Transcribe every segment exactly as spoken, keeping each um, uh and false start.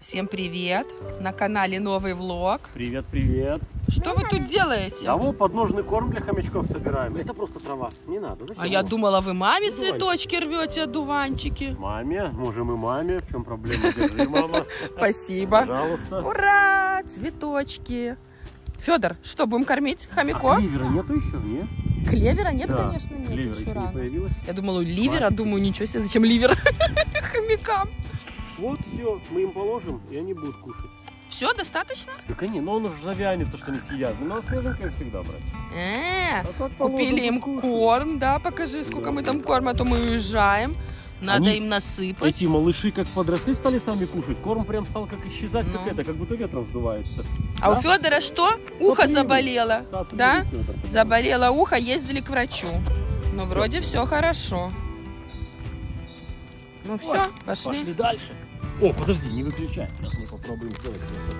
Всем привет! На канале Новый Влог. Привет, привет! Что вы тут делаете? Да вот подножный корм для хомячков собираем. Это просто трава, не надо. Зачем? А я думала, вы маме цветочки рвете, одуванчики. Маме? Можем и маме. В чем проблема? Держи, мама. Спасибо. Пожалуйста. Ура! Цветочки. Федор, что, будем кормить хомяков? А клевера нету еще, нет? Клевера нет, да, конечно, нет. Клевера еще рано. Появилось? Я думала, у ливера, Мать. думаю, ничего себе, зачем ливер хомякам? Вот все, мы им положим, и они будут кушать. Все, достаточно? Так они, но он уже завянет, то, что они съедят. Мы на свеженькое всегда брать. Э, а купили им кушать. корм, да, покажи, сколько да, мы там корма, а то мы уезжаем. Надо они, им насыпать. Эти малыши как подросли, стали сами кушать. Корм прям стал как исчезать, ну. как это, как будто ветром сдувается. А да? у Федора что? Ухо Сотри, заболело, сотри, да? Федор. Заболело ухо, ездили к врачу. Но вроде все хорошо. Ну Ой, все, пошли. Пошли дальше. О, подожди, не выключай. Сейчас мы попробуем сделать что-то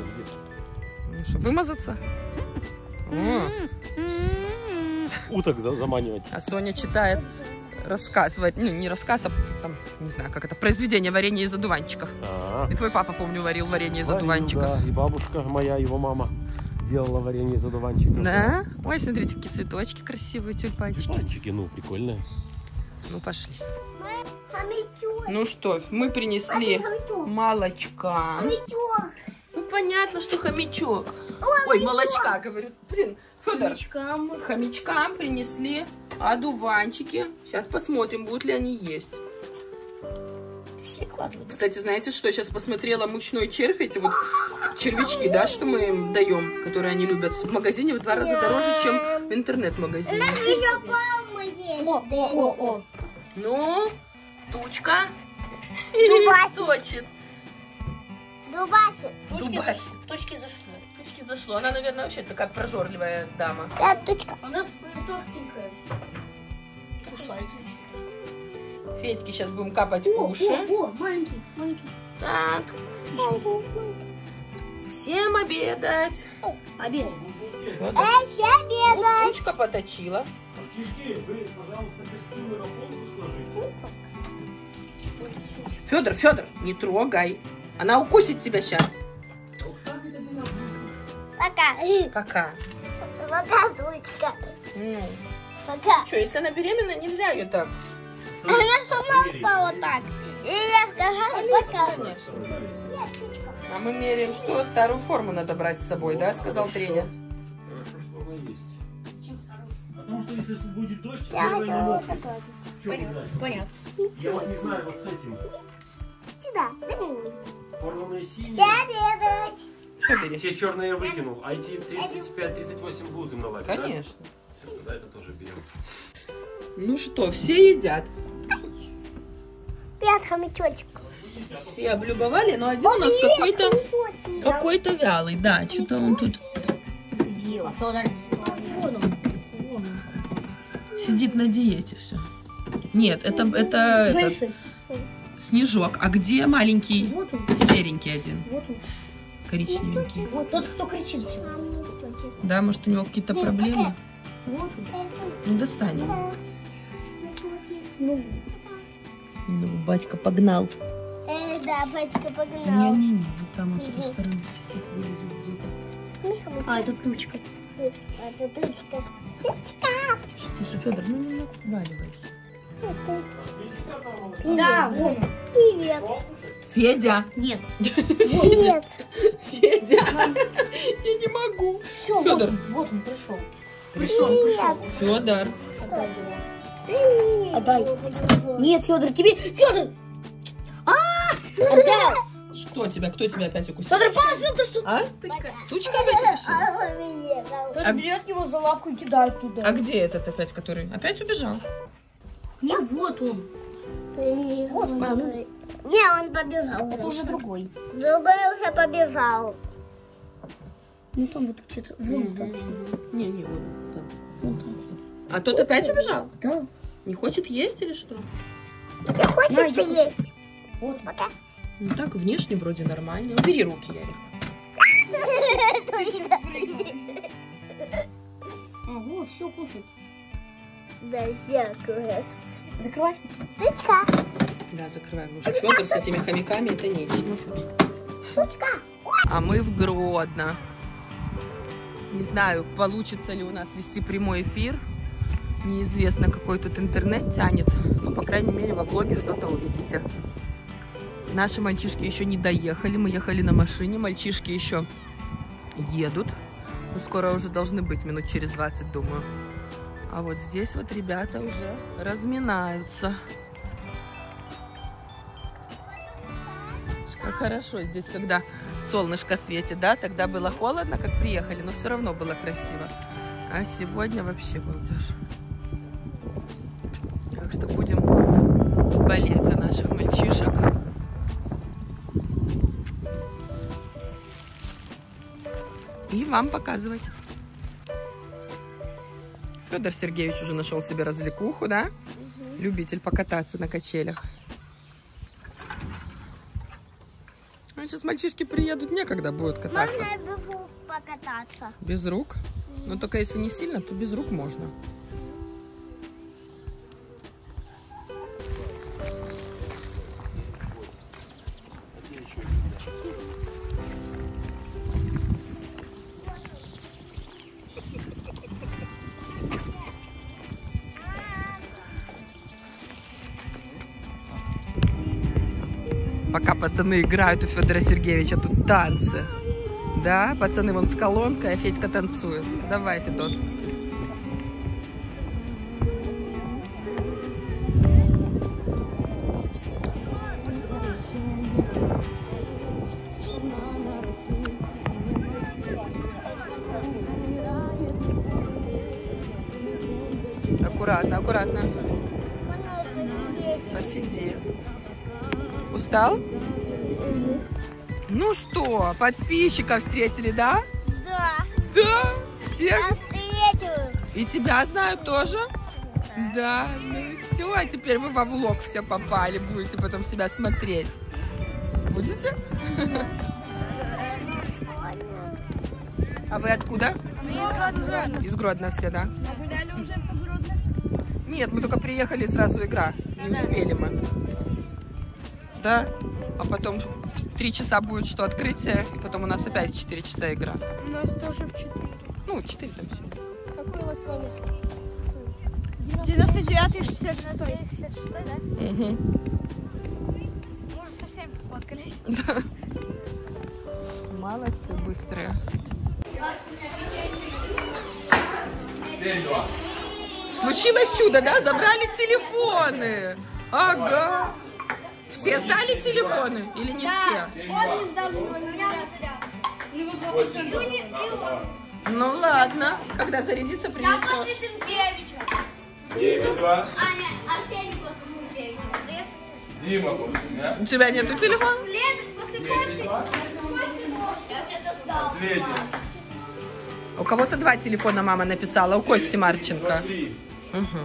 здесь. Вымазаться? Уток заманивать. А Соня читает рассказ, ну не рассказ, а там, не знаю, как это, произведение варенья из одуванчиков. И твой папа, помню, варил варенье из одуванчиков. И бабушка моя, его мама делала варенье из одуванчиков. Да? Ой, смотрите, какие цветочки красивые, тюльпанчики. Тюльпанчики, ну, прикольные. Ну, пошли. Ну что, мы принесли молочка. Хомячок. Ну понятно, что хомячок. О, Ой, молочка, говорю. Блин, Федор, хомячкам. хомячкам принесли одуванчики. Сейчас посмотрим, будут ли они есть. Кстати, знаете что, сейчас посмотрела мучной червь, эти вот червячки, да, что мы им даем, которые они любят. В магазине в два раза дороже, чем в интернет-магазине. У нас еще корма есть. О, о, о, о. Ну... Тучка дубасит. Точит. Дубасит. Тучки дубасит. За... Тучки зашло. Тучки зашло. Она, наверное, вообще такая прожорливая дама. Да, тучка. Она толстенькая. Кусается еще. Федьке сейчас будем капать о, уши. О, о, маленький, маленький. Так. Всем обедать. О, обедать. Э, все обедать. Вот, тучка поточила. Птички, вы, пожалуйста, костюмы на полку сложите. Федор, Федор, не трогай. Она укусит тебя сейчас. Пока. Пока. Пока, дочка. Пока. Что, если она беременна, нельзя ее так. Она сама упала так. И я сказала, пока. Конечно. А мы меряем, что старую форму надо брать с собой, да, сказал тренер. Хорошо, что она есть. Потому что если будет дождь, я не могу. Понятно, понятно. Я вот не знаю, вот с этим. Сюда. Порванные синие. Те черные я выкинул, а эти тридцать пять тридцать восемь будут им наладить, конечно. Да? Все, тогда это тоже берем. Ну что, все едят. Пять хомячочек. Все облюбовали, но один у нас какой-то какой-то вялый, да, что-то он тут. Сидит на диете все. Нет, это, это этот, снежок. А где маленький, вот серенький один? Вот он. Коричневенький. Вот тот, кто кричит. Да, может, у него какие-то проблемы? Вот он. Ну, достанем. Ну, ну батька погнал. Э, да, батька погнал. Не-не-не, вот там он с той стороны. Сейчас вылезет где-то. А, это тучка. Это тучка. Тучка. Тише, Федор, ну не отваливайся. Да, вон. Привет. Федя. Нет. Федя. Федя. Я не могу. Все, Федор. Вот он пришел. Пришел, пришел. Федор. Отдай. Нет, Федор, тебе. Федор. Отдай. Что тебя? Кто тебя опять укусил? Федор, положил ты что? А? Тучка опять укусила? Тот берет его за лапку и кидает туда. А где этот опять, который? Опять убежал? Не, вот он. Вот он. Не, он побежал. Это уже другой. Другой уже побежал. Ну там вот где-то. Вон там. Не, не, вон там. А тот опять убежал? Да. Не хочет есть или что? Не хочет есть. Вот, пока. Ну так, внешне вроде нормально. Убери руки, Ярик. Ого, все кушает. Да, всякое. Закрывай. Тычка. Да, закрываем уже. Фёдор с этими хомяками — это нечто. А мы в Гродно. Не знаю, получится ли у нас вести прямой эфир. Неизвестно, какой тут интернет тянет. Но, по крайней мере, во влоге что-то увидите. Наши мальчишки еще не доехали. Мы ехали на машине. Мальчишки еще едут. Ну, скоро уже должны быть, минут через двадцать, думаю. А вот здесь вот ребята уже разминаются. Как хорошо здесь, когда солнышко светит, да? Тогда было холодно, как приехали, но все равно было красиво. А сегодня вообще балдеж. Так что будем болеть за наших мальчишек. И вам показывать. Фёдор Сергеевич уже нашел себе развлекуху, да? Угу. Любитель покататься на качелях. А сейчас мальчишки приедут, некогда будет кататься. Можно без рук покататься. Без рук? Угу. Но только если не сильно, то без рук можно. Пока пацаны играют у Фёдора Сергеевича, тут танцы. Да, пацаны вон с колонкой, а Федька танцует. Давай, Федос. Аккуратно, аккуратно. Посиди. Устал? Mm-hmm. Ну что, подписчиков встретили, да? Да. Да? Всех? Я встретила. И тебя знают тоже? Да. Да. Ну все, а теперь вы во влог все попали, будете потом себя смотреть. Будете? Mm-hmm. А вы откуда? Мы из Гродно. Из Гродно все, да? А гуляли уже по Гродно? Нет, мы только приехали, сразу игра. Не успели мы. Да, а потом в три часа будет что, открытие, и потом у нас опять в четыре часа игра. У нас тоже в четыре. Ну, в четыре там все. Какой у вас номер? девяносто девятый шестьдесят шестой. девяносто девятый шестьдесят шестой, да? Угу. Мы уже совсем подпоткались. Да. Молодцы, быстрые. Случилось чудо, да? Забрали телефоны. Ага. Все сдали телефоны или не да, все? Он не сдал его, не сдал. Ну ладно, когда зарядится, принесет. Да, после Сенкевича. девять два. Аня, а все не после Сенкевича. Дима, после. У тебя нету телефона? После Кости. Последний. У кого-то два телефона мама написала, у Кости Марченко. Угу.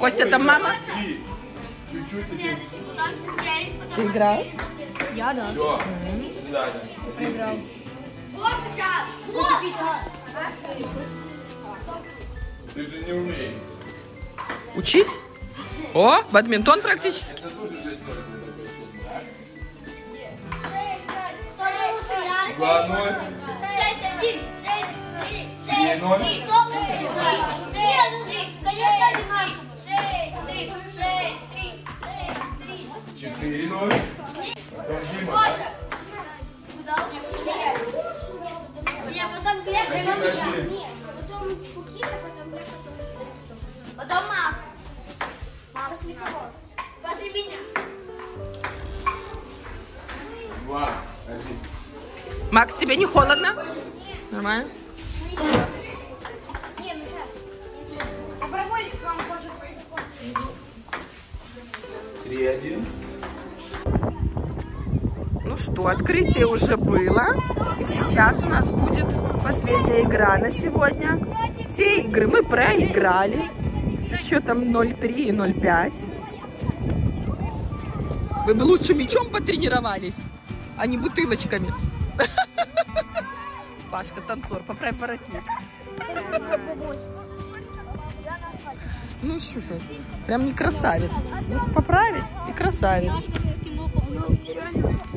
Костя, там мама? Ты играл? Я, да. Все. Сюда, да. Играл. Гоша, сейчас! Гоша! Ты же не умеешь. Учись. О, бадминтон практически. Это тоже шесть ноль. два ноль. шесть один. шесть четыре. шесть ноль. шесть три. шесть три. шесть три. шесть три. четыре ноль. Гоша! Я потом Глеб, потом я. Потом Пукита, потом Глеб, потом Потом Макс. Макс никого. После меня. Два. Один. Макс, тебе не холодно? Нет. Нормально? Не, ну сейчас. А прогулиться к вам хочет пойти. три один. Ну что, открытие уже было. И сейчас у нас будет последняя игра на сегодня. Все игры мы проиграли. С счетом ноль три и ноль пять. Вы бы лучше мячом потренировались, а не бутылочками. Пашка, танцор, поправь воротник. Ну что ты? Прям не красавец. Ну, поправить и красавец.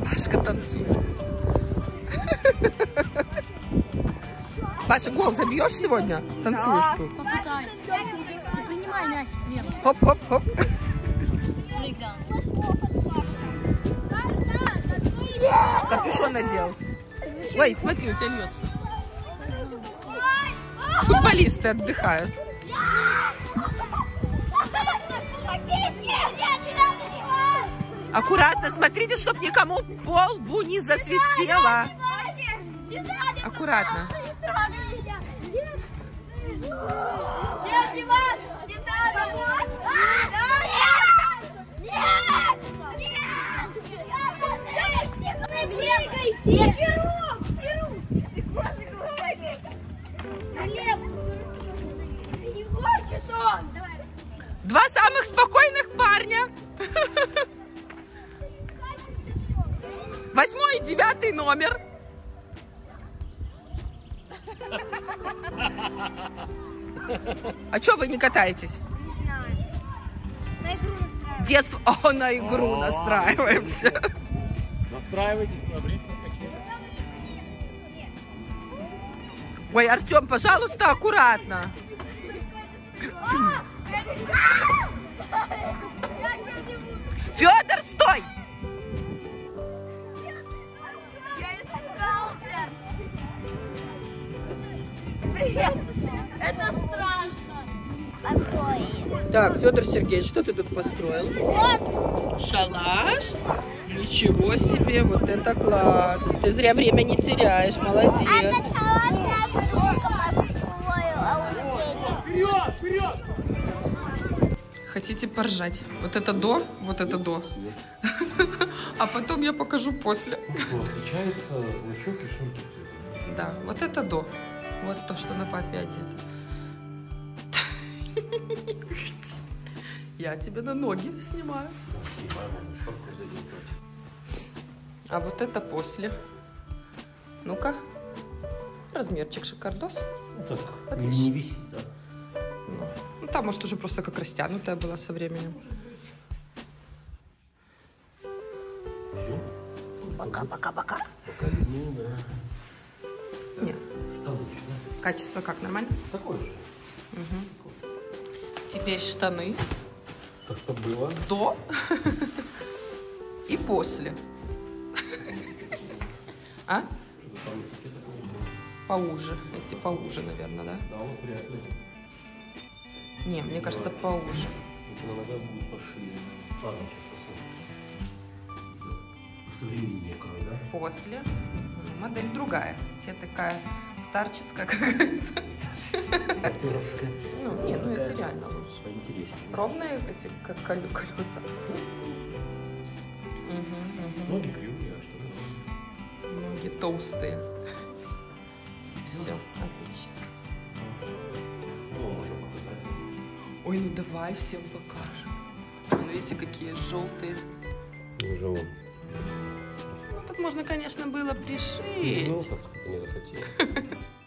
Пашка танцует. Паша, гол забьешь сегодня? Танцуешь да. Тут. Попытаюсь. Принимай мяч сверху. Хоп-хоп-хоп. Капюшон надел. Ой, смотри, у тебя льется. Футболисты отдыхают. Аккуратно, смотрите, чтоб никому полбу не засвистело. Аккуратно. Два самых спокойных парня. Восьмой и девятый номер. А что вы не катаетесь? Не знаю. На игру настраиваемся. Детство. О, на игру настраиваемся. Настраивайтесь, обрезьте качели. Ой, Артем, пожалуйста, аккуратно. Федор, стой! Привет. Это страшно. Так, Федор Сергеевич, что ты тут построил? Вот. Шалаш. Ничего себе, вот это класс. Ты зря время не теряешь, молодец. Это шалаш. Вперед, вперед! Хотите поржать? Вот это до, вот это до. А потом я покажу после. Отличается значок и шумки. Да, вот это до. Вот то, что на папе одето. Я тебе на ноги снимаю. А вот это после. Ну-ка. Размерчик шикардос. Отлично. Не висит, да? Ну, там, может, уже просто как растянутая была со временем. Пока-пока-пока. Нет. Качество как, нормально? Такое же. Угу. Теперь штаны. Как-то было. До и после. А? Поуже. Эти поуже, наверное, да? Да, вот вряд ли. Не, мне кажется, поуже. Голова будет пошире. Ладно, сейчас посмотрим. После. Модель другая. У тебя такая старческая какая-то. Ну, не, ну эти реально лучше. Поинтереснее. Ровные эти, как колеса. Ноги кривые, а что? Ноги толстые. Все, отлично. Ой, ну давай всем покажем. Ну, видите, какие желтые. Желтые. Ну, так можно, конечно, было пришить. Ну, как-то не захотела.